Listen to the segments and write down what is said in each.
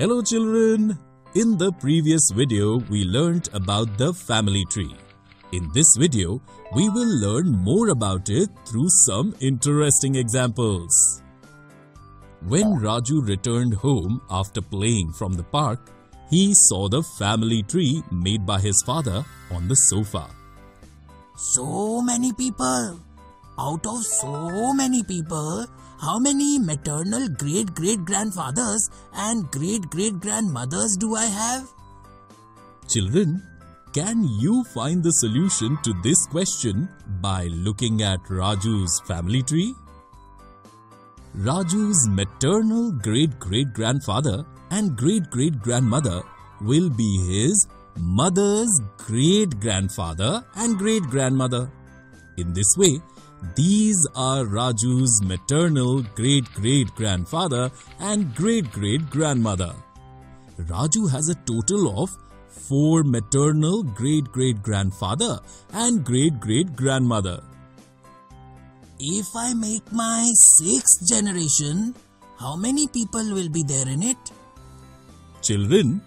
Hello children! In the previous video, we learned about the family tree. In this video, we will learn more about it through some interesting examples. When Raju returned home after playing from the park, he saw the family tree made by his father on the sofa. So many people! Out of so many people, how many maternal great-great-grandfathers and great-great-grandmothers do I have? Children, can you find the solution to this question by looking at Raju's family tree? Raju's maternal great-great-grandfather and great-great-grandmother will be his mother's great-grandfather and great-grandmother. In this way, these are Raju's maternal great-great-grandfather and great-great-grandmother. Raju has a total of 4 maternal great-great-grandfather and great-great-grandmother. If I make my 6th generation, how many people will be there in it? Children,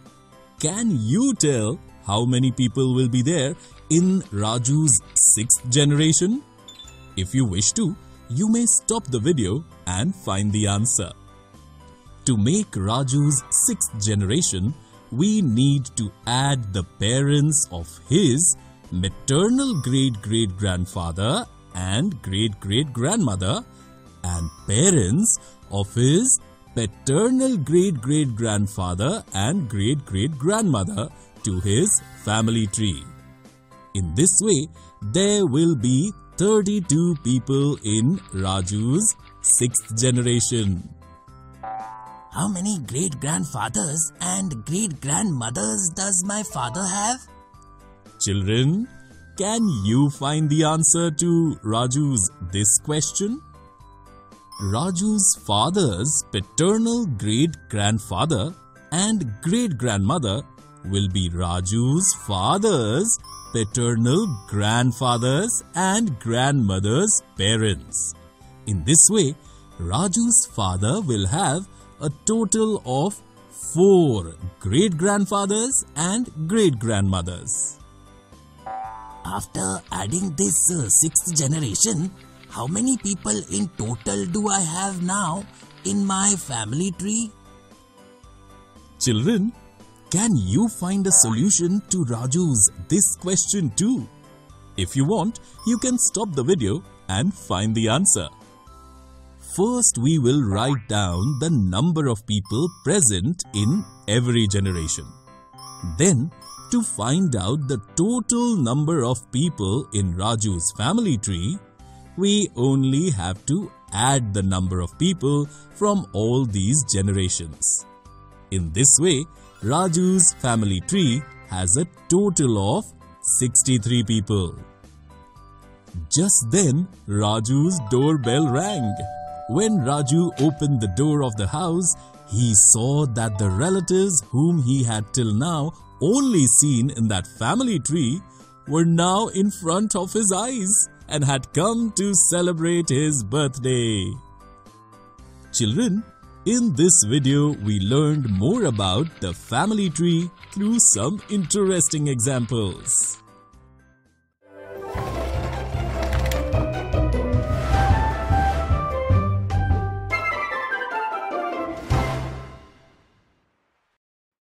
can you tell how many people will be there in Raju's 6th generation? If you wish to, you may stop the video and find the answer. To make Raju's 6th generation, we need to add the parents of his maternal great-great-grandfather and great-great-grandmother and parents of his paternal great-great-grandfather and great-great-grandmother to his family tree. In this way, there will be 32 people in Raju's 6th generation. How many great-grandfathers and great-grandmothers does my father have? Children, can you find the answer to Raju's this question? Raju's father's paternal great-grandfather and great-grandmother will be Raju's father's paternal grandfathers and grandmothers' parents. In this way, Raju's father will have a total of 4 great-grandfathers and great-grandmothers. After adding this 6th generation, how many people in total do I have now in my family tree? Children, can you find a solution to Raju's this question too? If you want, you can stop the video and find the answer. First, we will write down the number of people present in every generation. Then, to find out the total number of people in Raju's family tree, we only have to add the number of people from all these generations. In this way, Raju's family tree has a total of 63 people. Just then, Raju's doorbell rang. When Raju opened the door of the house, he saw that the relatives whom he had till now only seen in that family tree were now in front of his eyes and had come to celebrate his birthday. Children, in this video, we learned more about the family tree through some interesting examples.